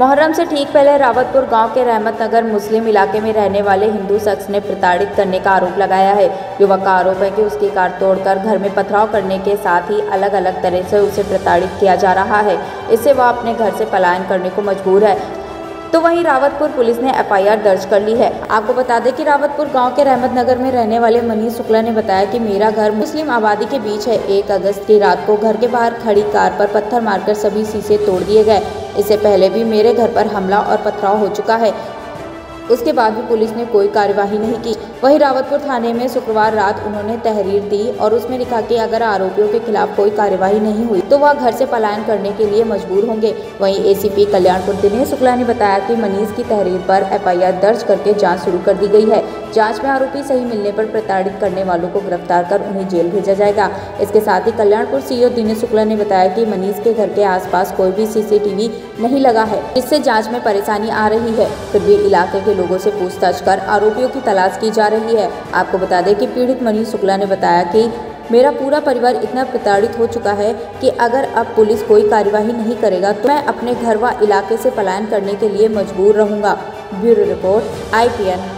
मुहर्रम से ठीक पहले रावतपुर गांव के रहमतनगर मुस्लिम इलाके में रहने वाले हिंदू शख्स ने प्रताड़ित करने का आरोप लगाया है। युवक का आरोप है कि उसकी कार तोड़कर घर में पथराव करने के साथ ही अलग अलग तरह से उसे प्रताड़ित किया जा रहा है। इससे वह अपने घर से पलायन करने को मजबूर है। तो वहीं रावतपुर पुलिस ने एफआईआर दर्ज कर ली है। आपको बता दें कि रावतपुर गांव के रहमतनगर में रहने वाले मनीष शुक्ला ने बताया कि मेरा घर मुस्लिम आबादी के बीच है। 1 अगस्त की रात को घर के बाहर खड़ी कार पर पत्थर मारकर सभी शीशे तोड़ दिए गए। इससे पहले भी मेरे घर पर हमला और पथराव हो चुका है, उसके बाद भी पुलिस ने कोई कार्यवाही नहीं की। वहीं रावतपुर थाने में शुक्रवार रात उन्होंने तहरीर दी और उसमें लिखा कि अगर आरोपियों के खिलाफ कोई कार्यवाही नहीं हुई तो वह घर से पलायन करने के लिए मजबूर होंगे। वहीं एसीपी कल्याणपुर दिनेश शुक्ला ने बताया कि मनीष की तहरीर पर एफआईआर दर्ज करके जांच शुरू कर दी गई है। जांच में आरोपी सही मिलने पर प्रताड़ित करने वालों को गिरफ्तार कर उन्हें जेल भेजा जाएगा। इसके साथ ही कल्याणपुर सीओ दिनेश शुक्ला ने बताया कि मनीष के घर के आसपास कोई भी सीसीटीवी नहीं लगा है, इससे जांच में परेशानी आ रही है। फिर भी इलाके के लोगों से पूछताछ कर आरोपियों की तलाश की जा रही है। आपको बता दें कि पीड़ित मनीष शुक्ला ने बताया कि मेरा पूरा परिवार इतना प्रताड़ित हो चुका है कि अगर अब पुलिस कोई कार्यवाही नहीं करेगा तो मैं अपने घर व इलाके से पलायन करने के लिए मजबूर रहूंगा। Bureau report IPN।